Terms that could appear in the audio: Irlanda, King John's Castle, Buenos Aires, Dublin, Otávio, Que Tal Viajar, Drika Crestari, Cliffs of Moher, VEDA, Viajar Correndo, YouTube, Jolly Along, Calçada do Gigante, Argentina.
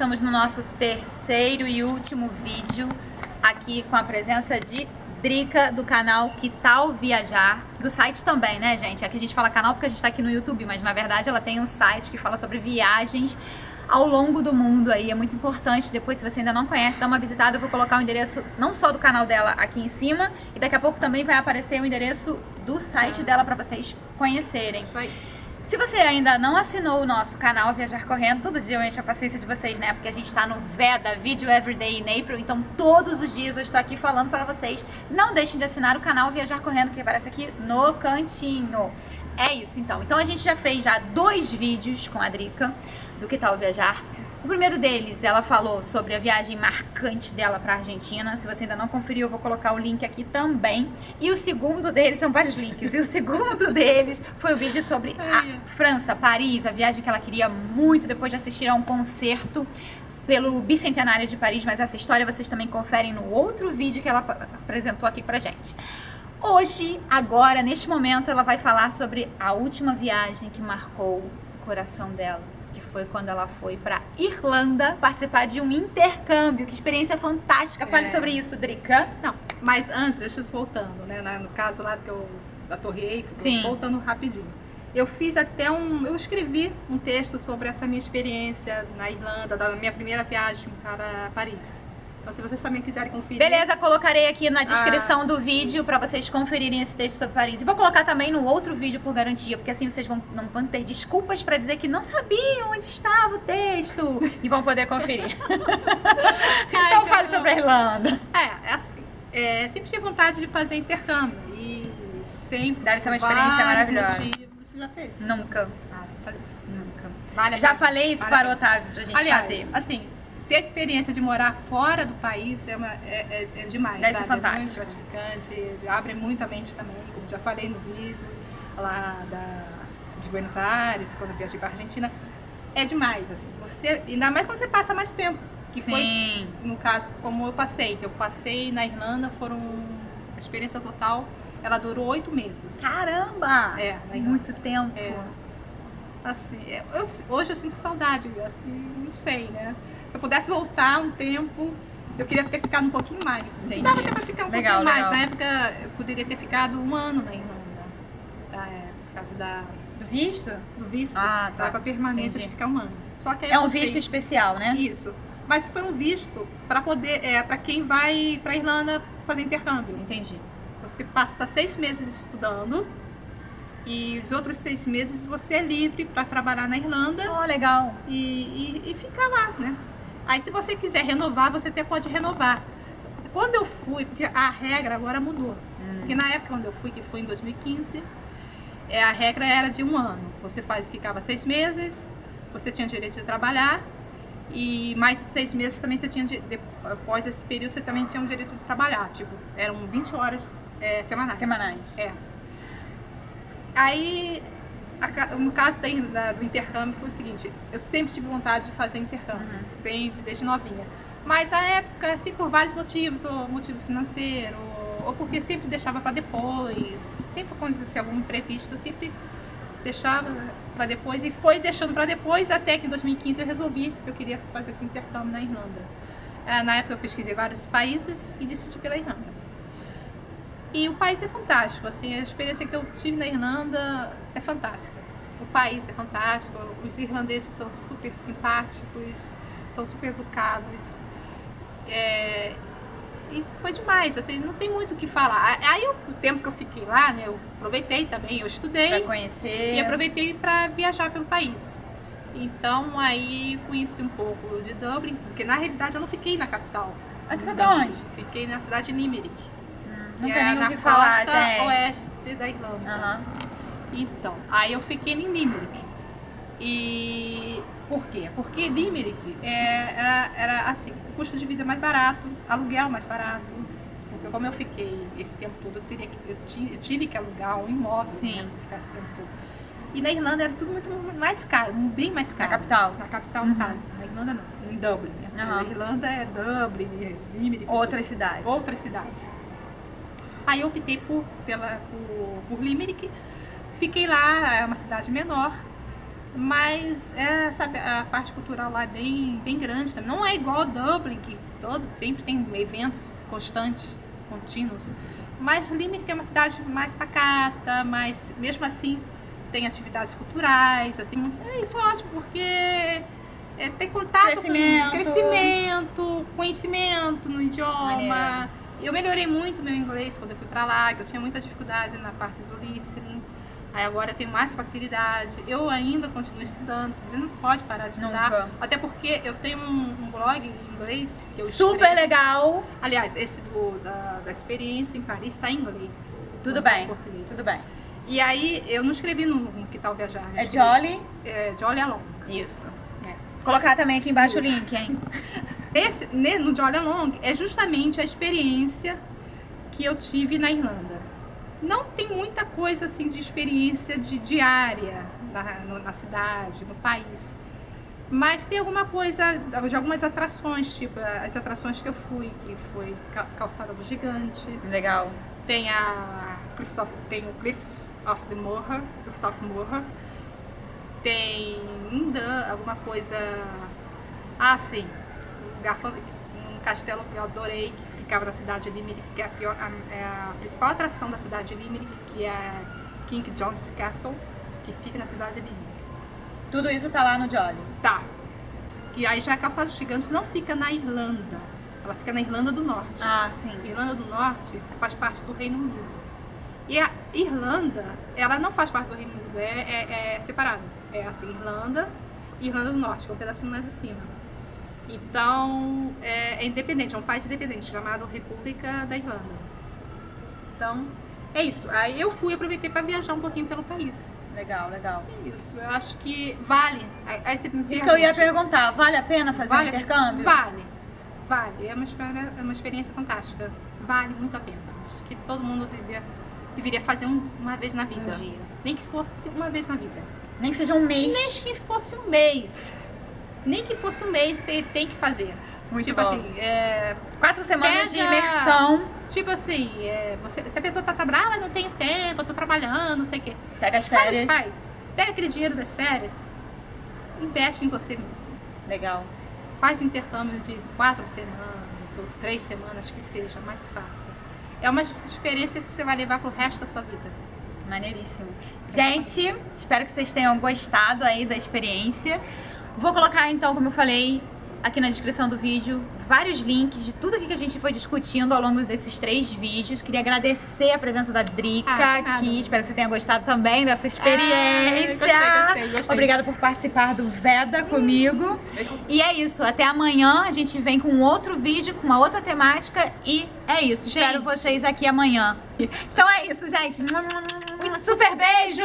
estamos no nosso terceiro e último vídeo aqui com a presença de Drika do canal Que Tal Viajar, do site também, né, gente? Aqui a gente fala canal porque a gente está aqui no YouTube, mas na verdade ela tem um site que fala sobre viagens ao longo do mundo aí, é muito importante. Depois, se você ainda não conhece, dá uma visitada. Eu vou colocar o endereço não só do canal dela aqui em cima, e daqui a pouco também vai aparecer o endereço do site dela para vocês conhecerem. Isso aí. Se você ainda não assinou o nosso canal Viajar Correndo, todo dia eu encho a paciência de vocês, né? Porque a gente está no VEDA, Video Everyday in April, então todos os dias eu estou aqui falando para vocês. Não deixem de assinar o canal Viajar Correndo, que aparece aqui no cantinho. É isso, então. Então a gente já fez dois vídeos com a Drika do Que Tal Viajar. O primeiro deles, ela falou sobre a viagem marcante dela para a Argentina. Se você ainda não conferiu, eu vou colocar o link aqui também. E o segundo deles, são vários links, e o segundo deles foi o vídeo sobre a França, Paris, a viagem que ela queria muito depois de assistir a um concerto pelo Bicentenário de Paris, mas essa história vocês também conferem no outro vídeo que ela apresentou aqui pra gente. Hoje, agora, neste momento, ela vai falar sobre a última viagem que marcou o coração dela, que foi quando ela foi para Irlanda participar de um intercâmbio. Que experiência fantástica! Fale sobre isso, Drika. Não, mas antes, deixa eu voltando, né? No caso lá da Torre Eiffel, voltando rapidinho. Eu fiz até eu escrevi um texto sobre essa minha experiência na Irlanda, da minha primeira viagem para Paris. Então, se vocês também quiserem conferir... Beleza, colocarei aqui na descrição do vídeo para vocês conferirem esse texto sobre Paris. E vou colocar também no outro vídeo por garantia, porque assim vocês não vão ter desculpas para dizer que não sabiam onde estava o texto e vão poder conferir. Então, fale sobre a Irlanda. É assim, sempre tive vontade de fazer intercâmbio e sempre... Deve ser uma experiência maravilhosa. Motivos. Você já fez? Nunca. Nunca. Vale, já falei isso para o Otávio, para a gente fazer. Assim... Ter a experiência de morar fora do país é demais, sabe? É muito gratificante, abre muito a mente também, como já falei no vídeo lá de Buenos Aires, quando eu viajei para a Argentina. É demais, assim, você, ainda mais quando você passa mais tempo, que foi, no caso, como eu passei, na Irlanda, a experiência total, ela durou 8 meses. Caramba! Na Irlanda. Muito tempo! Assim, hoje eu sinto saudade, assim, não sei, né? Se eu pudesse voltar um tempo, eu queria ter ficado um pouquinho mais. Entendi. Dava até pra ficar um pouquinho mais. Na época, eu poderia ter ficado 1 ano na Irlanda. Por causa do visto? Do visto. Tava a permanência. Entendi. De ficar 1 ano. Só que aí visto especial, né? Isso. Mas foi um visto para poder, para quem vai pra Irlanda fazer intercâmbio. Entendi. Você passa 6 meses estudando e os outros 6 meses você é livre para trabalhar na Irlanda. Oh, legal. E ficar lá, né? Aí, se você quiser renovar, você até pode renovar. Quando eu fui, porque a regra agora mudou. Porque na época quando eu fui, que foi em 2015, a regra era de 1 ano. Você ficava 6 meses, você tinha direito de trabalhar, e mais de 6 meses também você tinha, após esse período, você também tinha o direito de trabalhar. Tipo, eram 20 horas semanais. Semanais. Aí... No caso do intercâmbio foi o seguinte, eu sempre tive vontade de fazer intercâmbio, desde novinha. Mas na época, assim, por vários motivos, ou motivo financeiro, ou porque sempre deixava para depois, sempre acontecia algum imprevisto, sempre deixava para depois e foi deixando para depois, até que em 2015 eu resolvi que eu queria fazer esse intercâmbio na Irlanda. Na época eu pesquisei vários países e decidi pela Irlanda. E o país é fantástico, assim, a experiência que eu tive na Irlanda é fantástica. O país é fantástico, os irlandeses são super simpáticos, são super educados. E foi demais, assim, não tem muito o que falar. Aí o tempo que eu fiquei lá, né, eu aproveitei também, eu estudei. Pra conhecer. E aproveitei para viajar pelo país. Então aí conheci um pouco de Dublin, porque na realidade eu não fiquei na capital. Mas você foi pra onde? Fiquei na cidade de Limerick. Nunca nem ouvi falar, gente. Na costa oeste da Irlanda. Então, aí eu fiquei em Limerick. E por quê? Porque Limerick era assim, o custo de vida mais barato, aluguel mais barato. Porque como eu fiquei esse tempo todo, eu tive que alugar um imóvel, né, pra ficar esse tempo todo. E na Irlanda era tudo muito mais caro, bem mais caro. Na capital? Na capital, no caso. Na Irlanda não, em Dublin. Na Irlanda é Dublin, Limerick. Outras cidades. Outras cidades. Aí eu optei por Limerick, fiquei lá, é uma cidade menor, Mas é, sabe, a parte cultural lá é bem grande também. Não é igual a Dublin, que sempre tem eventos constantes, contínuos. Mas Limerick é uma cidade mais pacata, mas mesmo assim tem atividades culturais, assim. E foi ótimo, porque tem contato com crescimento, conhecimento no idioma. Maneiro. Eu melhorei muito meu inglês quando eu fui pra lá, que eu tinha muita dificuldade na parte do listening. Aí agora eu tenho mais facilidade. Eu ainda continuo estudando, você não pode parar de estudar. Nunca. Até porque eu tenho um blog em inglês que eu legal! Aliás, esse da experiência em Paris está em inglês. Tudo bem, tudo bem. E aí eu não escrevi no Que Tal Viajar. É Jolly? É Jolly Along. Isso. É. Vou colocar também aqui embaixo o link, hein? No Jolly Along é justamente a experiência que eu tive na Irlanda. Não tem muita coisa assim de experiência de diária na cidade, no país, mas tem alguma coisa de algumas atrações, tipo as atrações que eu fui, que foi Calçada do Gigante. Legal. Tem o Cliffs of Moher. Tem ainda alguma coisa sim, um castelo que eu adorei, que ficava na cidade de Limerick, que é a principal atração da cidade de Limerick, que é King John's Castle, que fica na cidade de Limerick. Tudo isso tá lá no Jolly? Tá. Que aí já a Calçada do Gigante não fica na Irlanda, ela fica na Irlanda do Norte. Ah, sim. A Irlanda do Norte faz parte do Reino Unido. E a Irlanda, ela não faz parte do Reino Unido, é separada. É assim, Irlanda e Irlanda do Norte, que é um pedacinho mais de cima. Então, é independente, é um país independente, chamado República da Irlanda. Então, é isso. Aí eu aproveitei para viajar um pouquinho pelo país. Legal, legal. É isso, eu acho que vale. Aí você me pergunta, isso que eu ia perguntar, vale a pena fazer um intercâmbio? Vale. É uma experiência fantástica. Vale muito a pena. Acho que todo mundo deveria fazer uma vez na vida. Um dia. Nem que fosse uma vez na vida. Nem que seja um mês. Nem que fosse um mês. Nem que fosse um mês, tem que fazer. Muito tipo bom. Assim, 4 semanas de imersão. Tipo assim, se a pessoa tá trabalhando, mas não tenho tempo, eu tô trabalhando, não sei o quê. Pega as férias. Sabe o que faz? Pega aquele dinheiro das férias, investe em você mesmo. Legal. Faz um intercâmbio de 4 semanas ou 3 semanas, que seja, mais fácil. É uma experiência que você vai levar pro resto da sua vida. Maneiríssimo. Gente, espero que vocês tenham gostado aí da experiência. Vou colocar então, como eu falei, aqui na descrição do vídeo, vários links de tudo que a gente foi discutindo ao longo desses 3 vídeos. Queria agradecer a presença da Drika aqui. Espero que você tenha gostado também dessa experiência. Gostei. Obrigada por participar do VEDA comigo. E é isso, até amanhã a gente vem com outro vídeo, com uma outra temática. E é isso, gente. Espero vocês aqui amanhã. Então é isso, gente. Um super beijo!